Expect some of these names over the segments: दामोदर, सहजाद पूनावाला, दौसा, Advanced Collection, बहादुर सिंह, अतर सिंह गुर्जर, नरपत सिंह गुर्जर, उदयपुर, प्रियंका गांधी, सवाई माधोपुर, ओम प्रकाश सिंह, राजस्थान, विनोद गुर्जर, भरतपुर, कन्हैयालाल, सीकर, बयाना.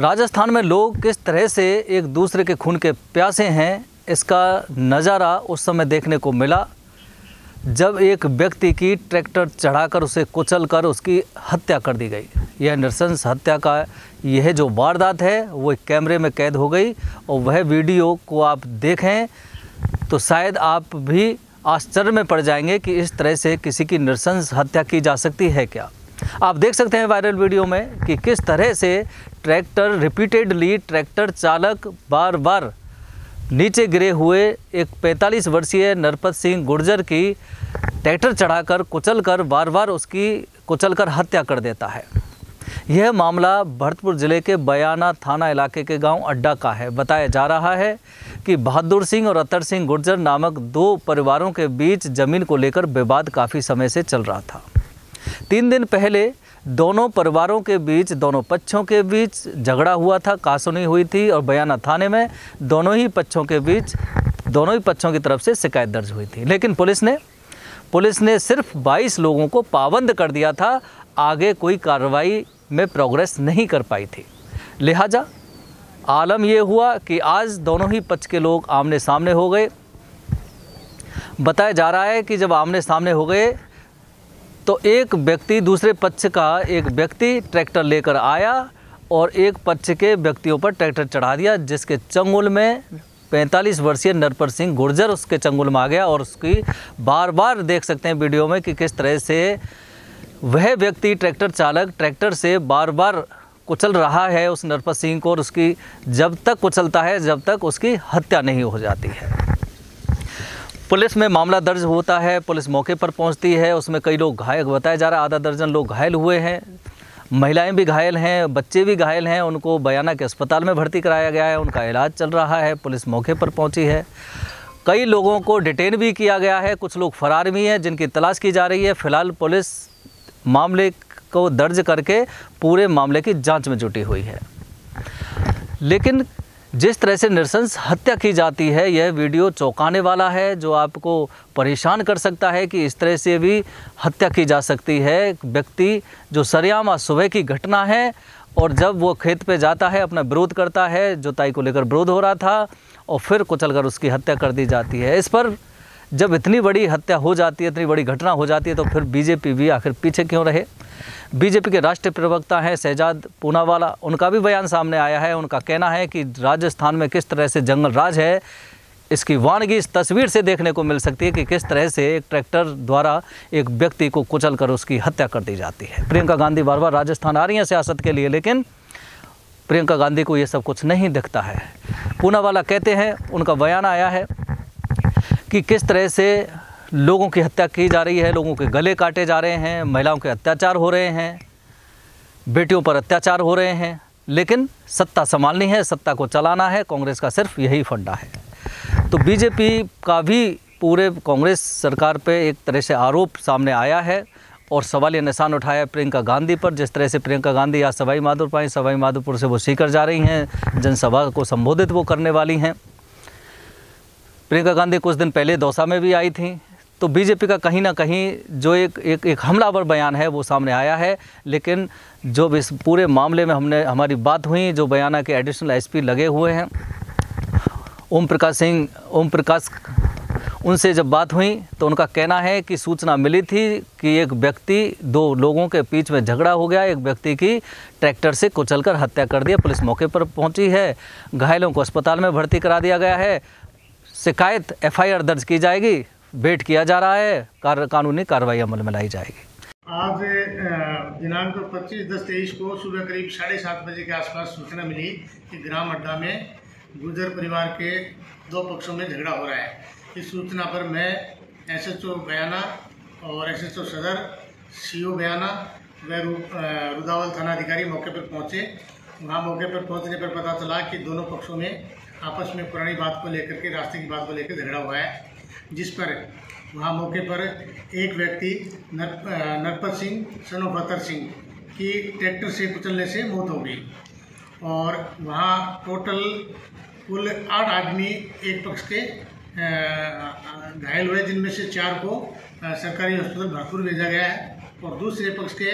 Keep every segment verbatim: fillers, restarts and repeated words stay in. राजस्थान में लोग किस तरह से एक दूसरे के खून के प्यासे हैं, इसका नज़ारा उस समय देखने को मिला जब एक व्यक्ति की ट्रैक्टर चढ़ाकर उसे कुचलकर उसकी हत्या कर दी गई। यह नृशंस हत्या का यह जो वारदात है वो कैमरे में कैद हो गई और वह वीडियो को आप देखें तो शायद आप भी आश्चर्य में पड़ जाएंगे कि इस तरह से किसी की नृशंस हत्या की जा सकती है क्या। आप देख सकते हैं वायरल वीडियो में कि किस तरह से ट्रैक्टर रिपीटेडली ट्रैक्टर चालक बार बार नीचे गिरे हुए एक पैंतालीस वर्षीय नरपत सिंह गुर्जर की ट्रैक्टर चढ़ाकर कुचलकर बार बार उसकी कुचलकर हत्या कर देता है। यह मामला भरतपुर ज़िले के बयाना थाना इलाके के गांव अड्डा का है। बताया जा रहा है कि बहादुर सिंह और अतर सिंह गुर्जर नामक दो परिवारों के बीच जमीन को लेकर विवाद काफ़ी समय से चल रहा था। तीन दिन पहले दोनों परिवारों के बीच दोनों पक्षों के बीच झगड़ा हुआ था, कहासुनी हुई थी और बयाना थाने में दोनों ही पक्षों के बीच दोनों ही पक्षों की तरफ से शिकायत दर्ज हुई थी, लेकिन पुलिस ने पुलिस ने सिर्फ बाईस लोगों को पाबंद कर दिया था। आगे कोई कार्रवाई में प्रोग्रेस नहीं कर पाई थी। लिहाजा आलम यह हुआ कि आज दोनों ही पक्ष के लोग आमने सामने हो गए। बताया जा रहा है कि जब आमने सामने हो गए तो एक व्यक्ति दूसरे पक्ष का एक व्यक्ति ट्रैक्टर लेकर आया और एक पक्ष के व्यक्तियों पर ट्रैक्टर चढ़ा दिया, जिसके चंगुल में पैंतालीस वर्षीय नरपत सिंह गुर्जर उसके चंगुल में आ गया और उसकी बार बार देख सकते हैं वीडियो में कि किस तरह से वह व्यक्ति ट्रैक्टर चालक ट्रैक्टर से बार बार कुचल रहा है उस नरपत सिंह को और उसकी जब तक कुचलता है जब तक उसकी हत्या नहीं हो जाती है। पुलिस में मामला दर्ज होता है, पुलिस मौके पर पहुंचती है, उसमें कई लोग घायल, बताया जा रहा है आधा दर्जन लोग घायल हुए हैं, महिलाएं भी घायल हैं, बच्चे भी घायल हैं, उनको बयाना के अस्पताल में भर्ती कराया गया है, उनका इलाज चल रहा है, पुलिस मौके पर पहुंची है, कई लोगों को डिटेन भी किया गया है, कुछ लोग फरार भी हैं जिनकी तलाश की जा रही है। फिलहाल पुलिस मामले को दर्ज करके पूरे मामले की जाँच में जुटी हुई है। लेकिन जिस तरह से नृशंस हत्या की जाती है यह वीडियो चौंकाने वाला है, जो आपको परेशान कर सकता है कि इस तरह से भी हत्या की जा सकती है। एक व्यक्ति जो सरेआम सुबह की घटना है और जब वो खेत पे जाता है अपना विरोध करता है, जोताई को लेकर विरोध हो रहा था और फिर कुचलकर उसकी हत्या कर दी जाती है। इस पर जब इतनी बड़ी हत्या हो जाती है, इतनी बड़ी घटना हो जाती है, तो फिर बीजेपी भी आखिर पीछे क्यों रहे। बीजेपी के राष्ट्रीय प्रवक्ता हैं सहजाद पूनावाला, उनका भी बयान सामने आया है। उनका कहना है कि राजस्थान में किस तरह से जंगल राज है इसकी वानगी इस तस्वीर से देखने को मिल सकती है कि किस तरह से एक ट्रैक्टर द्वारा एक व्यक्ति को कुचलकर उसकी हत्या कर दी जाती है। प्रियंका गांधी बार बार राजस्थान आ रही हैं सियासत के लिए, लेकिन प्रियंका गांधी को ये सब कुछ नहीं दिखता है। पूनावाला कहते हैं, उनका बयान आया है कि किस तरह से लोगों की हत्या की जा रही है, लोगों के गले काटे जा रहे हैं, महिलाओं के अत्याचार हो रहे हैं, बेटियों पर अत्याचार हो रहे हैं, लेकिन सत्ता संभालनी है, सत्ता को चलाना है, कांग्रेस का सिर्फ यही फंडा है। तो बीजेपी का भी पूरे कांग्रेस सरकार पे एक तरह से आरोप सामने आया है और सवालिया निशान उठाया प्रियंका गांधी पर। जिस तरह से प्रियंका गांधी आज सवाई माधोपुर आई, सवाई माधोपुर से वो सीकर जा रही हैं, जनसभा को संबोधित वो करने वाली हैं। प्रियंका गांधी कुछ दिन पहले दौसा में भी आई थी। तो बीजेपी का कहीं ना कहीं जो एक एक एक हमलावर बयान है वो सामने आया है। लेकिन जो इस पूरे मामले में हमने हमारी बात हुई, जो बयाना के एडिशनल एसपी लगे हुए हैं ओम प्रकाश सिंह ओम प्रकाश उनसे जब बात हुई तो उनका कहना है कि सूचना मिली थी कि एक व्यक्ति दो लोगों के बीच में झगड़ा हो गया, एक व्यक्ति की ट्रैक्टर से कुचलकर हत्या कर दिया। पुलिस मौके पर पहुंची है, घायलों को अस्पताल में भर्ती करा दिया गया है, शिकायत एफ आई आर दर्ज की जाएगी, वेट किया जा रहा है, कार, कानूनी कार्रवाई अमल में लाई जाएगी। आज दिनांक पच्चीस दस तेईस को सुबह करीब साढ़े सात बजे के आसपास सूचना मिली कि ग्राम अड्डा में गुर्जर परिवार के दो पक्षों में झगड़ा हो रहा है। इस सूचना पर मैं एस एच ओ बयाना और एस एच ओ सदर, सी ओ बयाना व रुदावल थाना अधिकारी मौके पर पहुँचे। वहाँ मौके पर पहुँचने पर पता चला कि दोनों पक्षों में आपस में पुरानी बात को लेकर के, रास्ते की बात को लेकर झगड़ा हुआ है, जिस पर वहाँ मौके पर एक व्यक्ति नर नरपत सिंह सन ऑफ अतर सिंह की ट्रैक्टर से कुचलने से मौत हो गई और वहाँ टोटल कुल आठ आदमी एक पक्ष के घायल हुए, जिनमें से चार को सरकारी हॉस्पिटल भरतपुर भेजा गया है। और दूसरे पक्ष के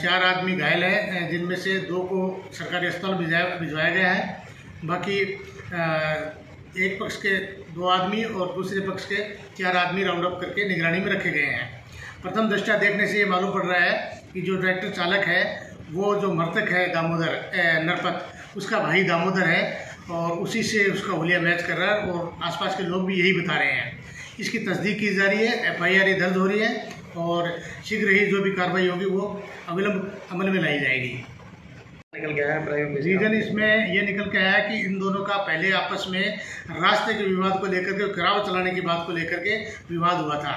चार आदमी घायल हैं, जिनमें से दो को सरकारी अस्पताल भिजवाया गया है। बाकी एक पक्ष के दो आदमी और दूसरे पक्ष के चार आदमी राउंड अप करके निगरानी में रखे गए हैं। प्रथम दृष्टया देखने से ये मालूम पड़ रहा है कि जो ट्रैक्टर चालक है वो जो मृतक है दामोदर नरपत, उसका भाई दामोदर है और उसी से उसका हुलिया मैच कर रहा है और आसपास के लोग भी यही बता रहे हैं। इसकी तस्दीक की जा रही है, एफ आई आर दर्ज हो रही है और शीघ्र ही जो भी कार्रवाई होगी वो अविलंब अमल में लाई जाएगी। निकल गया है रीजन इसमें ये निकल के आया कि इन दोनों का पहले आपस में रास्ते के विवाद को लेकर के किराव चलाने की बात को लेकर के विवाद हुआ था।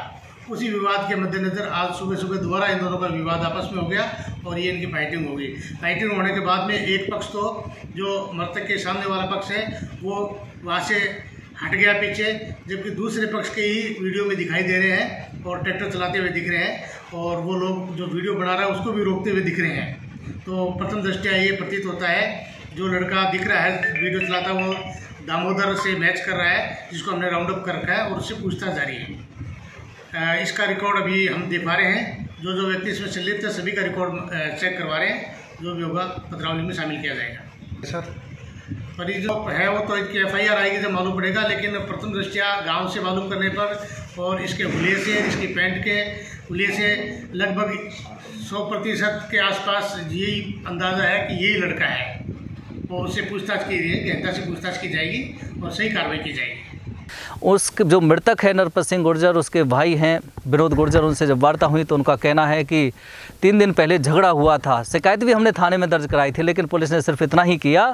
उसी विवाद के मद्देनज़र आज सुबह सुबह दोबारा इन दोनों का विवाद आपस में हो गया और ये इनकी फाइटिंग हो गई। फाइटिंग होने के बाद में एक पक्ष तो जो मृतक के सामने वाला पक्ष है वो वहाँ से हट गया पीछे, जबकि दूसरे पक्ष के ही वीडियो में दिखाई दे रहे हैं और ट्रैक्टर चलाते हुए दिख रहे हैं और वो लोग जो वीडियो बना रहा है उसको भी रोकते हुए दिख रहे हैं। तो प्रथम दृष्टया ये प्रतीत होता है जो लड़का दिख रहा है वीडियो चलाता वो दामोदर से मैच कर रहा है, जिसको हमने राउंड अप कर रखा है और उससे पूछताछ जारी है। इसका रिकॉर्ड अभी हम दे पा रहे हैं, जो जो व्यक्ति इसमें संलिप्त है सभी का रिकॉर्ड चेक करवा रहे हैं, जो भी होगा पत्रावली में शामिल किया जाएगा। सर पर ये जो है वो तो इसकी एफ आई आर आएगी जब मालूम पड़ेगा, लेकिन प्रथम दृष्टया गांव से मालूम करने पर और इसके हुलिये से, इसकी पैंट के हुलिये से लगभग सौ प्रतिशत के आसपास यही अंदाज़ा है कि यही लड़का है और उससे पूछताछ की जाएगी, गहनता से पूछताछ की जाएगी और सही कार्रवाई की जाएगी। उसके जो मृतक है नरपत सिंह गुर्जर, उसके भाई हैं विनोद गुर्जर, उनसे जब वार्ता हुई तो उनका कहना है कि तीन दिन पहले झगड़ा हुआ था। शिकायत भी हमने थाने में दर्ज कराई थी, लेकिन पुलिस ने सिर्फ इतना ही किया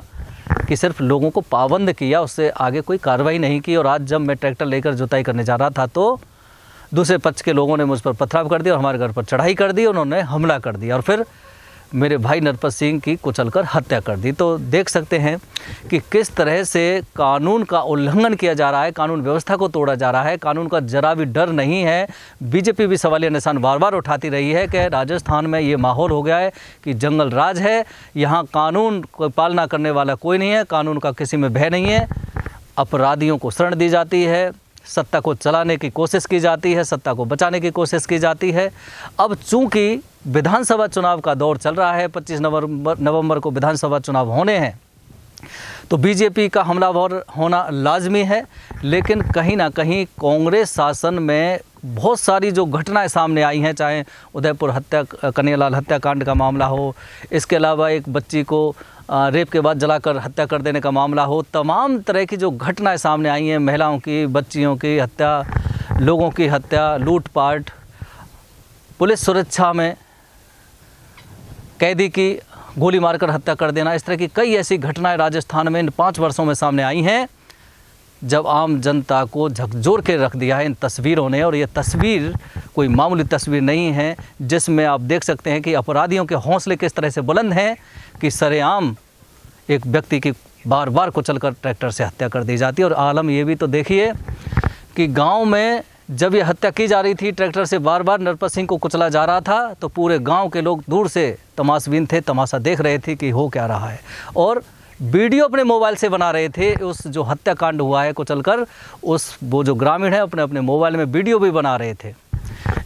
कि सिर्फ लोगों को पाबंद किया, उससे आगे कोई कार्रवाई नहीं की। और आज जब मैं ट्रैक्टर लेकर जुताई करने जा रहा था तो दूसरे पक्ष के लोगों ने मुझ पर पथराव कर दिया और हमारे घर पर चढ़ाई कर दी, उन्होंने हमला कर दिया और फिर मेरे भाई नरपत सिंह की कुचलकर हत्या कर दी। तो देख सकते हैं कि किस तरह से कानून का उल्लंघन किया जा रहा है, कानून व्यवस्था को तोड़ा जा रहा है, कानून का जरा भी डर नहीं है। बीजेपी भी सवालिया निशान बार बार उठाती रही है कि राजस्थान में ये माहौल हो गया है कि जंगल राज है, यहाँ कानून को पालना करने वाला कोई नहीं है, कानून का किसी में भय नहीं है, अपराधियों को शरण दी जाती है, सत्ता को चलाने की कोशिश की जाती है, सत्ता को बचाने की कोशिश की जाती है। अब चूँकि विधानसभा चुनाव का दौर चल रहा है, पच्चीस नवंबर को विधानसभा चुनाव होने हैं, तो बीजेपी का हमलावर होना लाजमी है। लेकिन कहीं ना कहीं कांग्रेस शासन में बहुत सारी जो घटनाएं सामने आई हैं, चाहे उदयपुर हत्या, कन्हैयालाल हत्याकांड का मामला हो, इसके अलावा एक बच्ची को रेप के बाद जलाकर हत्या कर देने का मामला हो, तमाम तरह की जो घटनाएं सामने आई हैं, महिलाओं की, बच्चियों की हत्या, लोगों की हत्या, लूटपाट, पुलिस सुरक्षा में कैदी की गोली मारकर हत्या कर देना, इस तरह की कई ऐसी घटनाएं राजस्थान में इन पाँच वर्षों में सामने आई हैं, जब आम जनता को झकझोर के रख दिया है इन तस्वीरों ने। और ये तस्वीर कोई मामूली तस्वीर नहीं है, जिसमें आप देख सकते हैं कि अपराधियों के हौसले किस तरह से बुलंद हैं कि सरेआम एक व्यक्ति की बार बार कुचलकर ट्रैक्टर से हत्या कर दी जाती है। और आलम ये भी तो देखिए कि गाँव में जब ये हत्या की जा रही थी, ट्रैक्टर से बार बार नरपत सिंह को कुचला जा रहा था, तो पूरे गांव के लोग दूर से तमाशबीन थे, तमाशा देख रहे थे कि हो क्या रहा है, और वीडियो अपने मोबाइल से बना रहे थे। उस जो हत्याकांड हुआ है कुचलकर, उस वो जो ग्रामीण है अपने अपने मोबाइल में वीडियो भी बना रहे थे,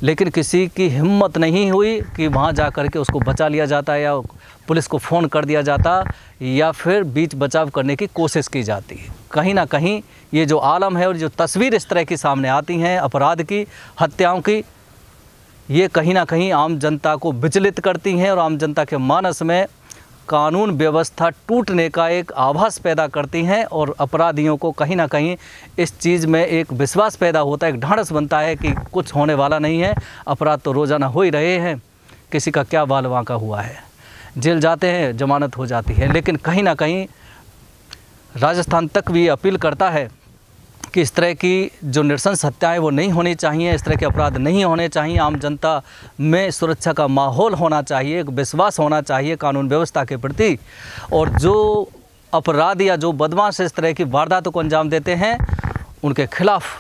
लेकिन किसी की हिम्मत नहीं हुई कि वहाँ जा कर के उसको बचा लिया जाता या पुलिस को फ़ोन कर दिया जाता या फिर बीच बचाव करने की कोशिश की जाती। कहीं ना कहीं ये जो आलम है और जो तस्वीर इस तरह की सामने आती हैं अपराध की, हत्याओं की, ये कहीं ना कहीं आम जनता को विचलित करती हैं और आम जनता के मानस में कानून व्यवस्था टूटने का एक आभास पैदा करती हैं। और अपराधियों को कहीं ना कहीं इस चीज़ में एक विश्वास पैदा होता है, एक ढांढस बनता है कि कुछ होने वाला नहीं है, अपराध तो रोज़ाना हो ही रहे हैं, किसी का क्या बाल वांका हुआ है, जेल जाते हैं, जमानत हो जाती है। लेकिन कहीं ना कहीं राजस्थान तक भी अपील करता है कि इस तरह की जो नृशंस हत्याएँ वो नहीं होनी चाहिए, इस तरह के अपराध नहीं होने चाहिए, आम जनता में सुरक्षा का माहौल होना चाहिए, एक विश्वास होना चाहिए कानून व्यवस्था के प्रति। और जो अपराध या जो बदमाश इस तरह की वारदातों को अंजाम देते हैं, उनके खिलाफ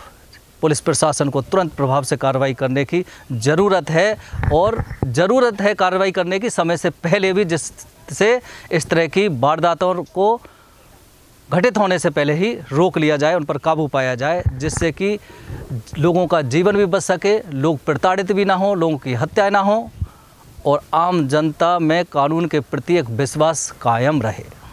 पुलिस प्रशासन को तुरंत प्रभाव से कार्रवाई करने की ज़रूरत है, और ज़रूरत है कार्रवाई करने की समय से पहले भी, जिससे इस तरह की वारदातों को घटित होने से पहले ही रोक लिया जाए, उन पर काबू पाया जाए, जिससे कि लोगों का जीवन भी बच सके, लोग प्रताड़ित भी ना हो, लोगों की हत्याएं ना हो और आम जनता में कानून के प्रति एक विश्वास कायम रहे।